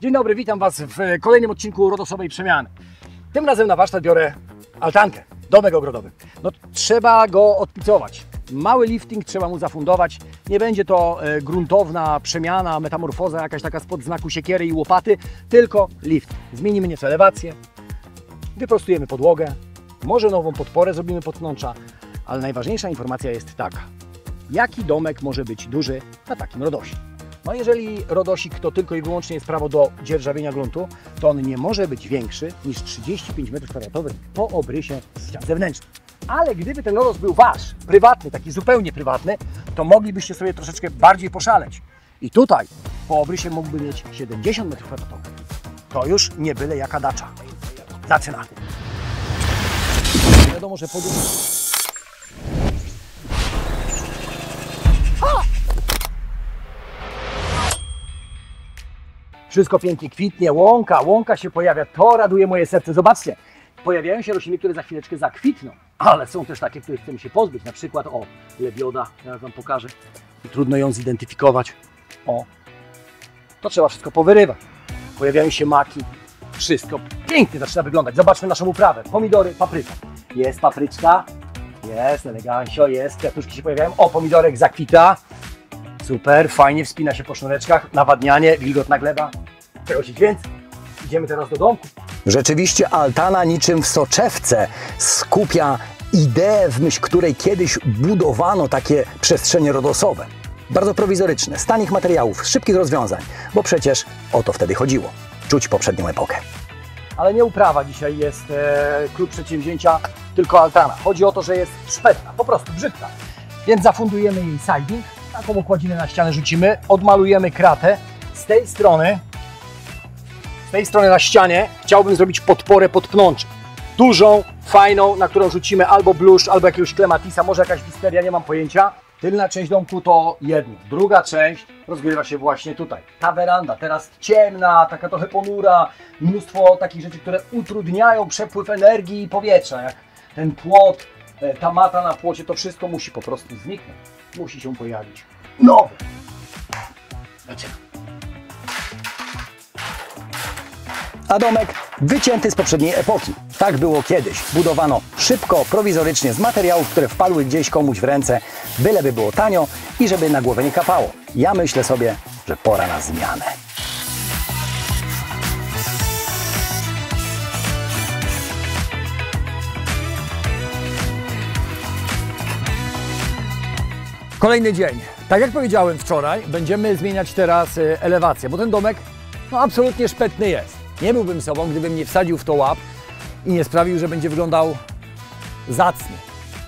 Dzień dobry, witam Was w kolejnym odcinku Rodosowej Przemiany. Tym razem na warsztat biorę altankę, domek ogrodowy. No, trzeba go odpicować. Mały lifting trzeba mu zafundować. Nie będzie to gruntowna przemiana, metamorfoza jakaś taka spod znaku siekiery i łopaty, tylko lift. Zmienimy nieco elewację, wyprostujemy podłogę, może nową podporę zrobimy pod wnętrza, ale najważniejsza informacja jest taka. Jaki domek może być duży na takim rodosie? No jeżeli rodosik to tylko i wyłącznie jest prawo do dzierżawienia gruntu, to on nie może być większy niż 35 m2 po obrysie ścian zewnętrznych. Ale gdyby ten rodos był Wasz, prywatny, taki zupełnie prywatny, to moglibyście sobie troszeczkę bardziej poszaleć. I tutaj po obrysie mógłby mieć 70 m2. To już nie byle jaka dacza. Zaczynamy. Wiadomo, że podróż... Wszystko pięknie kwitnie, łąka się pojawia, to raduje moje serce. Zobaczcie, pojawiają się rośliny, które za chwileczkę zakwitną, ale są też takie, których chcemy się pozbyć. Na przykład, o, lebioda, teraz Wam pokażę. Trudno ją zidentyfikować. O, to trzeba wszystko powyrywać. Pojawiają się maki, wszystko pięknie zaczyna wyglądać. Zobaczmy naszą uprawę. Pomidory, papryka. Jest papryczka, jest elegancio, jest, kwiatuszki się pojawiają. O, pomidorek zakwita. Super, fajnie wspina się po sznureczkach, nawadnianie, wilgotna gleba, tego się więcej. Idziemy teraz do domku. Rzeczywiście altana niczym w soczewce skupia ideę, w myśl której kiedyś budowano takie przestrzenie rodosowe. Bardzo prowizoryczne, z tanich materiałów, z szybkich rozwiązań, bo przecież o to wtedy chodziło. Czuć poprzednią epokę. Ale nie uprawa dzisiaj jest klucz przedsięwzięcia, tylko altana. Chodzi o to, że jest szpetna, po prostu brzydka, więc zafundujemy jej siding. Taką okładzinę na ścianę rzucimy, odmalujemy kratę. Z tej strony na ścianie chciałbym zrobić podporę pod pnącze. Dużą, fajną, na którą rzucimy albo bluszcz, albo jakiegoś klematisa, może jakaś wisteria, nie mam pojęcia. Tylna część domku to jedno. Druga część rozgrywa się właśnie tutaj. Ta weranda, teraz ciemna, taka trochę ponura, mnóstwo takich rzeczy, które utrudniają przepływ energii i powietrza. Jak ten płot, ta mata na płocie, to wszystko musi po prostu zniknąć. Musi się pojawić nowy. A domek wycięty z poprzedniej epoki. Tak było kiedyś. Budowano szybko, prowizorycznie, z materiałów, które wpadły gdzieś komuś w ręce, byleby było tanio i żeby na głowę nie kapało. Ja myślę sobie, że pora na zmianę. Kolejny dzień. Tak jak powiedziałem wczoraj, będziemy zmieniać teraz elewację, bo ten domek no, absolutnie szpetny jest. Nie byłbym sobą, gdybym nie wsadził w to łap i nie sprawił, że będzie wyglądał zacnie,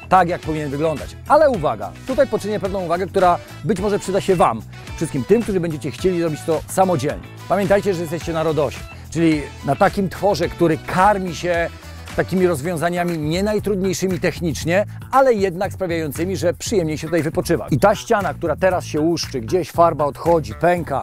tak jak powinien wyglądać. Ale uwaga, tutaj poczynię pewną uwagę, która być może przyda się Wam, wszystkim tym, którzy będziecie chcieli robić to samodzielnie. Pamiętajcie, że jesteście na rodosie, czyli na takim tworze, który karmi się takimi rozwiązaniami nie najtrudniejszymi technicznie, ale jednak sprawiającymi, że przyjemniej się tutaj wypoczywa. I ta ściana, która teraz się łuszczy, gdzieś farba odchodzi, pęka,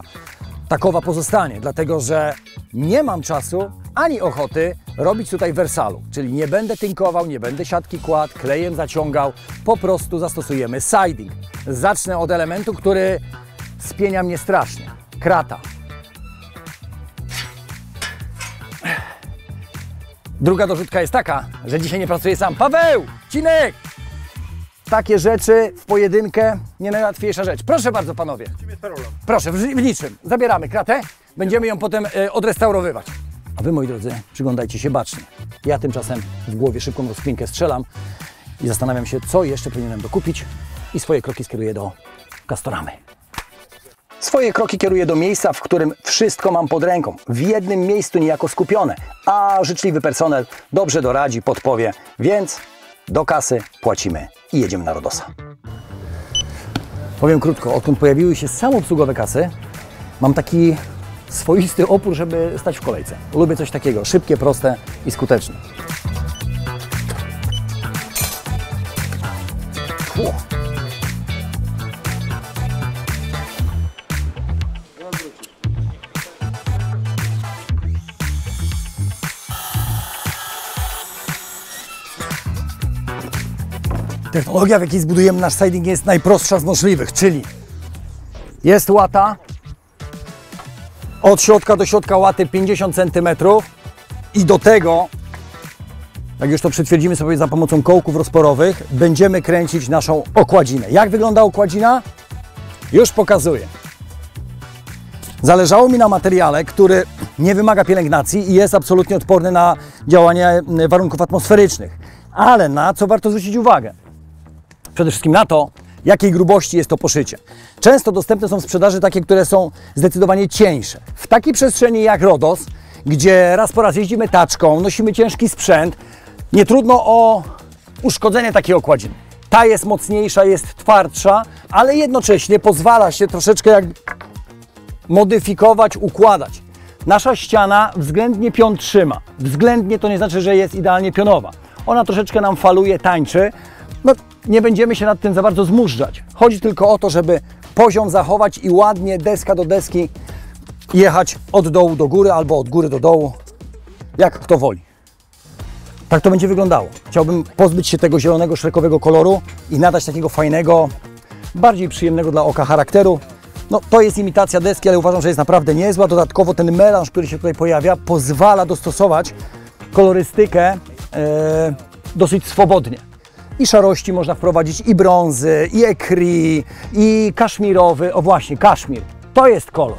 takowa pozostanie, dlatego że nie mam czasu ani ochoty robić tutaj wersalu, czyli nie będę tynkował, nie będę siatki kładł, klejem zaciągał, po prostu zastosujemy siding. Zacznę od elementu, który spienia mnie strasznie, krata. Druga dorzutka jest taka, że dzisiaj nie pracuję sam. Paweł! Cinek! Takie rzeczy w pojedynkę nie najłatwiejsza rzecz. Proszę bardzo, panowie. Proszę, w niczym. Zabieramy kratę, będziemy ją potem odrestaurowywać. A wy, moi drodzy, przyglądajcie się bacznie. Ja tymczasem w głowie szybką rozkminkę strzelam i zastanawiam się, co jeszcze powinienem dokupić i swoje kroki skieruję do Castoramy. Swoje kroki kieruję do miejsca, w którym wszystko mam pod ręką, w jednym miejscu niejako skupione, a życzliwy personel dobrze doradzi, podpowie, więc do kasy płacimy i jedziemy na Rodosa. Powiem krótko, odkąd pojawiły się samoobsługowe kasy, mam taki swoisty opór, żeby stać w kolejce. Lubię coś takiego, szybkie, proste i skuteczne. Technologia, w jakiej zbudujemy nasz siding, jest najprostsza z możliwych, czyli jest łata, Od środka do środka łaty 50 cm i do tego, jak już to przytwierdzimy sobie za pomocą kołków rozporowych, będziemy kręcić naszą okładzinę. Jak wygląda okładzina? Już pokazuję. Zależało mi na materiale, który nie wymaga pielęgnacji i jest absolutnie odporny na działanie warunków atmosferycznych. Ale na co warto zwrócić uwagę? Przede wszystkim na to, jakiej grubości jest to poszycie. Często dostępne są w sprzedaży takie, które są zdecydowanie cieńsze. W takiej przestrzeni jak Rodos, gdzie raz po raz jeździmy taczką, nosimy ciężki sprzęt, nie trudno o uszkodzenie takiej okładziny. Ta jest mocniejsza, jest twardsza, ale jednocześnie pozwala się troszeczkę jak modyfikować, układać. Nasza ściana względnie pion trzyma. Względnie to nie znaczy, że jest idealnie pionowa. Ona troszeczkę nam faluje, tańczy. No, nie będziemy się nad tym za bardzo zmuszczać. Chodzi tylko o to, żeby poziom zachować i ładnie deska do deski jechać od dołu do góry albo od góry do dołu, jak kto woli. Tak to będzie wyglądało. Chciałbym pozbyć się tego zielonego, szrekowego koloru i nadać takiego fajnego, bardziej przyjemnego dla oka charakteru. No, to jest imitacja deski, ale uważam, że jest naprawdę niezła. Dodatkowo ten melanż, który się tutaj pojawia, pozwala dostosować kolorystykę dosyć swobodnie. I szarości można wprowadzić, i brązy, i ekri, i kaszmirowy. O właśnie, kaszmir. To jest kolor.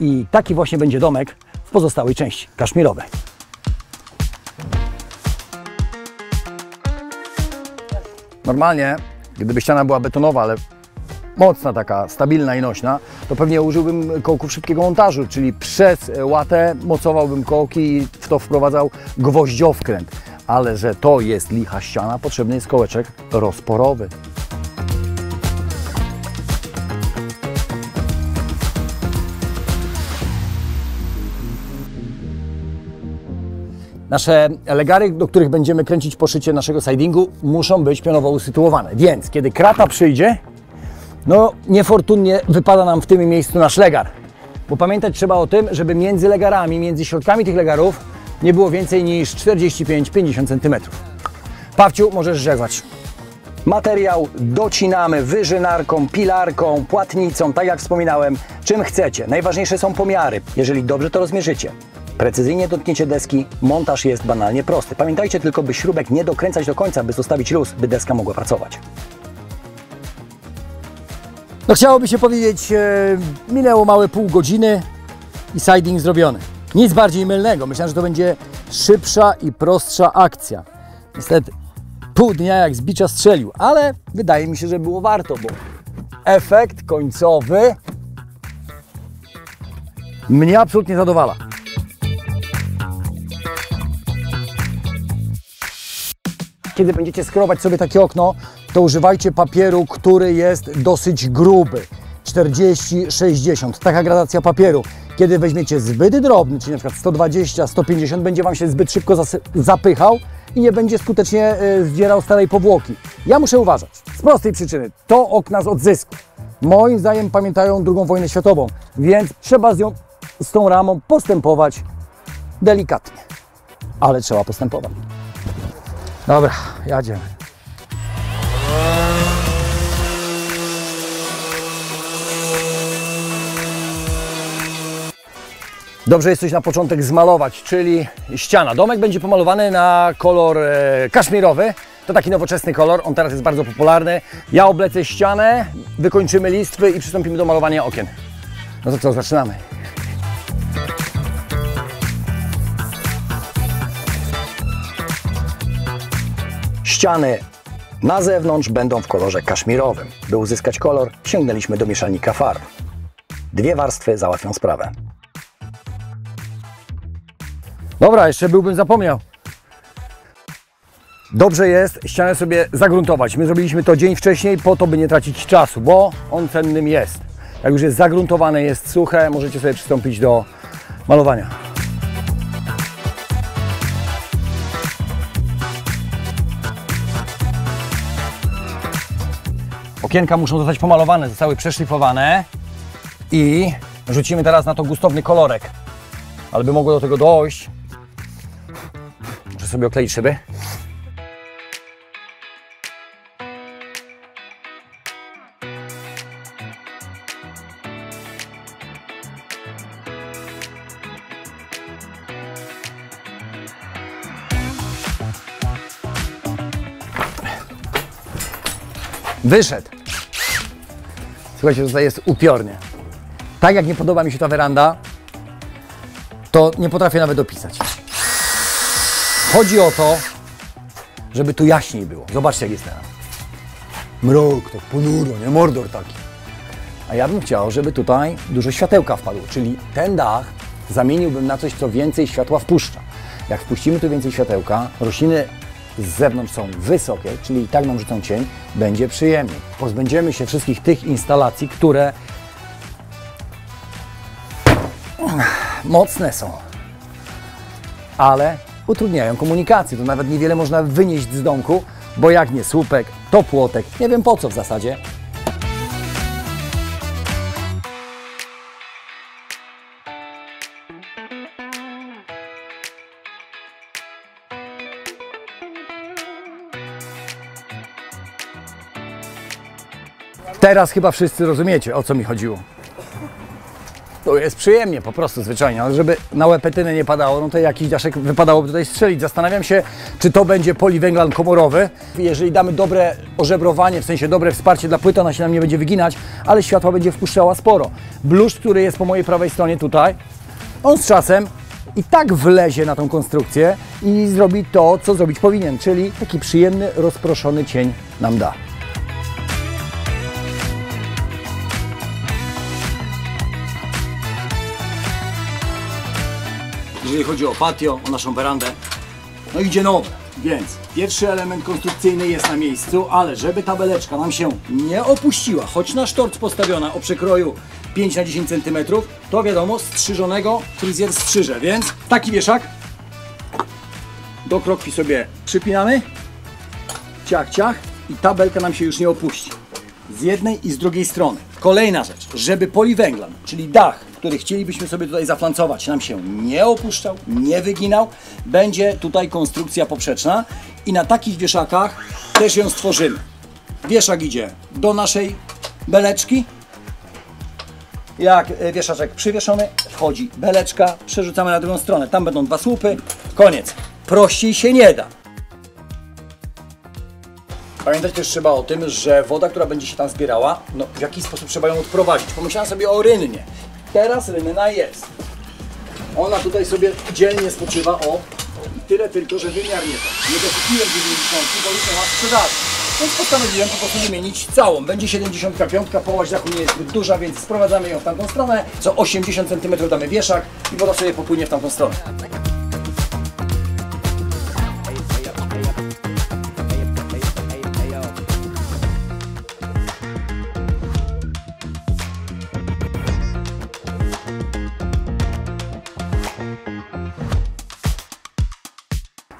I taki właśnie będzie domek w pozostałej części kaszmirowej. Normalnie, gdyby ściana była betonowa, ale mocna taka, stabilna i nośna, to pewnie użyłbym kołków szybkiego montażu, czyli przez łatę mocowałbym kołki i w to wprowadzał gwoździowkręt. Ale że to jest licha ściana, potrzebny jest kołeczek rozporowy. Nasze legary, do których będziemy kręcić poszycie naszego sidingu, muszą być pionowo usytuowane, więc kiedy krata przyjdzie, no niefortunnie wypada nam w tym miejscu nasz legar, bo pamiętać trzeba o tym, żeby między legarami, między środkami tych legarów nie było więcej niż 45-50 cm. Pawciu, możesz żegłać. Materiał docinamy wyżynarką, pilarką, płatnicą, tak jak wspominałem, czym chcecie. Najważniejsze są pomiary, jeżeli dobrze to rozmierzycie. Precyzyjnie dotkniecie deski, montaż jest banalnie prosty. Pamiętajcie tylko, by śrubek nie dokręcać do końca, by zostawić luz, by deska mogła pracować. No chciałoby się powiedzieć, minęło małe pół godziny i siding zrobiony. Nic bardziej mylnego. Myślałem, że to będzie szybsza i prostsza akcja. Niestety pół dnia jak z bicza strzelił, ale wydaje mi się, że było warto, bo efekt końcowy mnie absolutnie zadowala. Kiedy będziecie skrować sobie takie okno, to używajcie papieru, który jest dosyć gruby. 40-60, taka gradacja papieru. Kiedy weźmiecie zbyt drobny, czyli na przykład 120, 150, będzie Wam się zbyt szybko zapychał i nie będzie skutecznie zdzierał starej powłoki. Ja muszę uważać, z prostej przyczyny, to okna z odzysku. Moim zdaniem pamiętają II wojnę światową, więc trzeba z tą ramą postępować delikatnie. Ale trzeba postępować. Dobra, jedziemy. Dobrze jest coś na początek zmalować, czyli ściana. Domek będzie pomalowany na kolor kaszmirowy. To taki nowoczesny kolor, on teraz jest bardzo popularny. Ja oblecę ścianę, wykończymy listwy i przystąpimy do malowania okien. No to co, zaczynamy. Ściany na zewnątrz będą w kolorze kaszmirowym. By uzyskać kolor, sięgnęliśmy do mieszalnika farb. Dwie warstwy załatwią sprawę. Dobra, jeszcze byłbym zapomniał. Dobrze jest ścianę sobie zagruntować. My zrobiliśmy to dzień wcześniej po to, by nie tracić czasu, bo on cennym jest. Jak już jest zagruntowane, jest suche, możecie sobie przystąpić do malowania. Okienka muszą zostać pomalowane, zostały przeszlifowane i rzucimy teraz na to gustowny kolorek. Ale by mogło do tego dojść, muszę sobie okleić szyby. Wyszedł. Słuchajcie, tutaj jest upiornie. Tak jak nie podoba mi się ta weranda, to nie potrafię nawet dopisać. Chodzi o to, żeby tu jaśniej było. Zobaczcie, jak jest teraz. Mrok, to ponuro, nie? Mordor taki. A ja bym chciał, żeby tutaj dużo światełka wpadło, czyli ten dach zamieniłbym na coś, co więcej światła wpuszcza. Jak wpuścimy tu więcej światełka, rośliny z zewnątrz są wysokie, czyli i tak nam rzucą cień, będzie przyjemnie. Pozbędziemy się wszystkich tych instalacji, które mocne są, ale utrudniają komunikację. To nawet niewiele można wynieść z domku, bo jak nie słupek, to płotek. Nie wiem po co w zasadzie. Teraz chyba wszyscy rozumiecie, o co mi chodziło. To jest przyjemnie, po prostu zwyczajnie, ale żeby na łepetynę nie padało, no to jakiś daszek wypadałoby tutaj strzelić. Zastanawiam się, czy to będzie poliwęglan komorowy. Jeżeli damy dobre ożebrowanie, w sensie dobre wsparcie dla płyty, ona się nam nie będzie wyginać, ale światła będzie wpuszczała sporo. Bluszcz, który jest po mojej prawej stronie tutaj, on z czasem i tak wlezie na tą konstrukcję i zrobi to, co zrobić powinien, czyli taki przyjemny, rozproszony cień nam da. Jeżeli chodzi o patio, o naszą werandę, no idzie nowe, więc pierwszy element konstrukcyjny jest na miejscu, ale żeby tabeleczka nam się nie opuściła, choć na sztorc postawiona o przekroju 5×10 cm, to wiadomo, strzyżonego fryzjer strzyże, więc taki wieszak do krokwi sobie przypinamy, ciach, ciach i tabelka nam się już nie opuści. Z jednej i z drugiej strony. Kolejna rzecz, żeby poliwęglan, czyli dach, który chcielibyśmy sobie tutaj zaflancować, nam się nie opuszczał, nie wyginał, będzie tutaj konstrukcja poprzeczna i na takich wieszakach też ją stworzymy. Wieszak idzie do naszej beleczki. Jak wieszaczek przywieszony, wchodzi beleczka, przerzucamy na drugą stronę. Tam będą dwa słupy, koniec. Prościej się nie da. Pamiętać też trzeba o tym, że woda, która będzie się tam zbierała, no w jakiś sposób trzeba ją odprowadzić. Pomyślałem sobie o rynnie. Teraz rynna jest. Ona tutaj sobie dzielnie spoczywa, o tyle tylko, że wymiar nie tak. Nie dokupiłem 90, bo liczę na sprzedaż. Więc postanowiłem po prostu wymienić całą. Będzie 75, połaź dachu nie jest zbyt duża, więc sprowadzamy ją w tamtą stronę. Co 80 cm damy wieszak i woda sobie popłynie w tamtą stronę.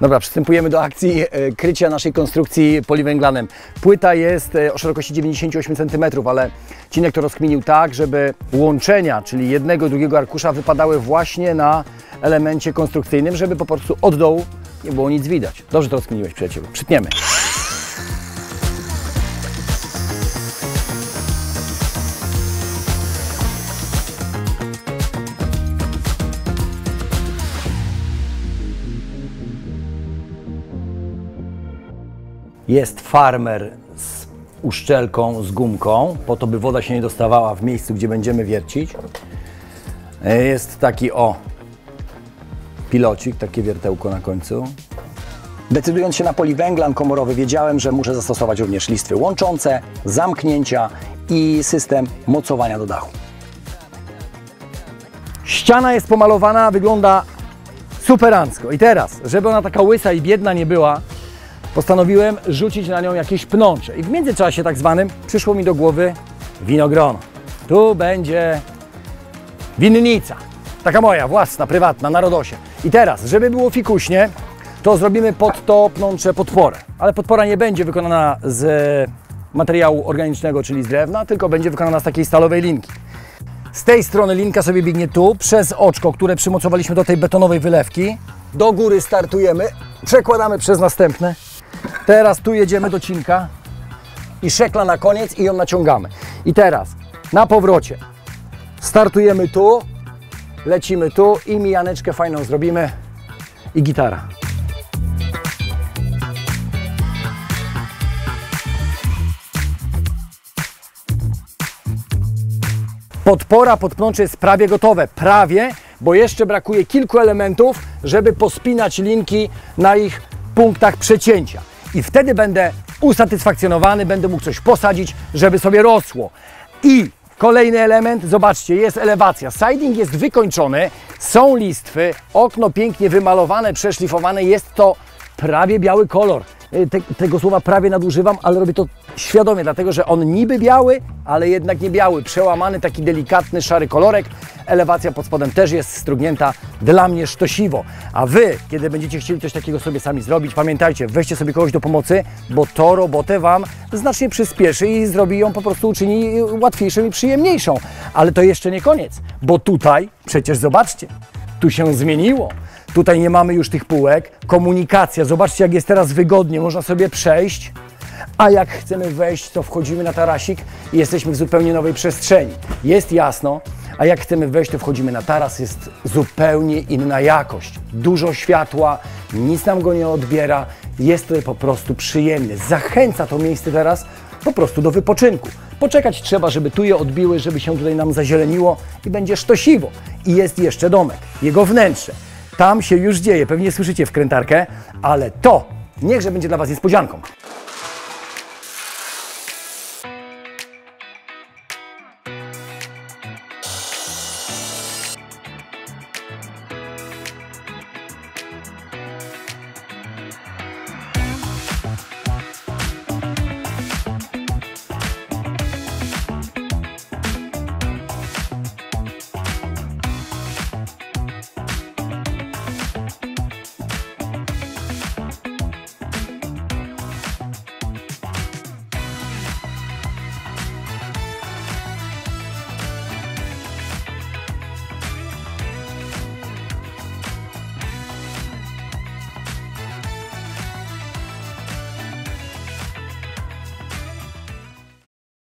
Dobra, przystępujemy do akcji krycia naszej konstrukcji poliwęglanem. Płyta jest o szerokości 98 cm, ale Cinek to rozkminił tak, żeby łączenia, czyli jednego, drugiego arkusza wypadały właśnie na elemencie konstrukcyjnym, żeby po prostu od dołu nie było nic widać. Dobrze to rozkminiłeś, przyjacielu. Przytniemy. Jest farmer z uszczelką, z gumką, po to, by woda się nie dostawała w miejscu, gdzie będziemy wiercić. Jest taki o pilocik, takie wiertełko na końcu. Decydując się na poliwęglan komorowy, wiedziałem, że muszę zastosować również listwy łączące, zamknięcia i system mocowania do dachu. Ściana jest pomalowana, wygląda superancko. I teraz, żeby ona taka łysa i biedna nie była, postanowiłem rzucić na nią jakieś pnącze i w międzyczasie tak zwanym przyszło mi do głowy winogrono. Tu będzie winnica, taka moja, własna, prywatna, na Rodosie. I teraz, żeby było fikuśnie, to zrobimy pod to pnącze podporę. Ale podpora nie będzie wykonana z materiału organicznego, czyli z drewna, tylko będzie wykonana z takiej stalowej linki. Z tej strony linka sobie biegnie tu, przez oczko, które przymocowaliśmy do tej betonowej wylewki. Do góry startujemy, przekładamy przez następne. Teraz tu jedziemy do Cinka i szekla na koniec i ją naciągamy. I teraz na powrocie startujemy tu, lecimy tu i mijaneczkę fajną zrobimy i gitara. Podpora pod pnącze jest prawie gotowe. Prawie, bo jeszcze brakuje kilku elementów, żeby pospinać linki na ich punktach przecięcia. I wtedy będę usatysfakcjonowany, będę mógł coś posadzić, żeby sobie rosło. I kolejny element, zobaczcie, jest elewacja. Siding jest wykończony, są listwy, okno pięknie wymalowane, przeszlifowane. Jest to prawie biały kolor. Tego słowa prawie nadużywam, ale robię to świadomie, dlatego że on niby biały, ale jednak nie biały. Przełamany, taki delikatny, szary kolorek. Elewacja pod spodem też jest strugnięta, dla mnie sztosiwo. A Wy, kiedy będziecie chcieli coś takiego sobie sami zrobić, pamiętajcie, weźcie sobie kogoś do pomocy, bo to robotę Wam znacznie przyspieszy i zrobi ją po prostu, uczyni łatwiejszą i przyjemniejszą. Ale to jeszcze nie koniec, bo tutaj przecież zobaczcie, tu się zmieniło. Tutaj nie mamy już tych półek. Komunikacja. Zobaczcie, jak jest teraz wygodnie. Można sobie przejść, a jak chcemy wejść, to wchodzimy na tarasik i jesteśmy w zupełnie nowej przestrzeni. Jest jasno, a jak chcemy wejść, to wchodzimy na taras. Jest zupełnie inna jakość. Dużo światła, nic nam go nie odbiera. Jest to po prostu przyjemne. Zachęca to miejsce teraz po prostu do wypoczynku. Poczekać trzeba, żeby tu je odbiły, żeby się tutaj nam zazieleniło i będzie sztosiwo. I jest jeszcze domek, jego wnętrze. Tam się już dzieje, pewnie słyszycie wkrętarkę, ale to niechże będzie dla Was niespodzianką.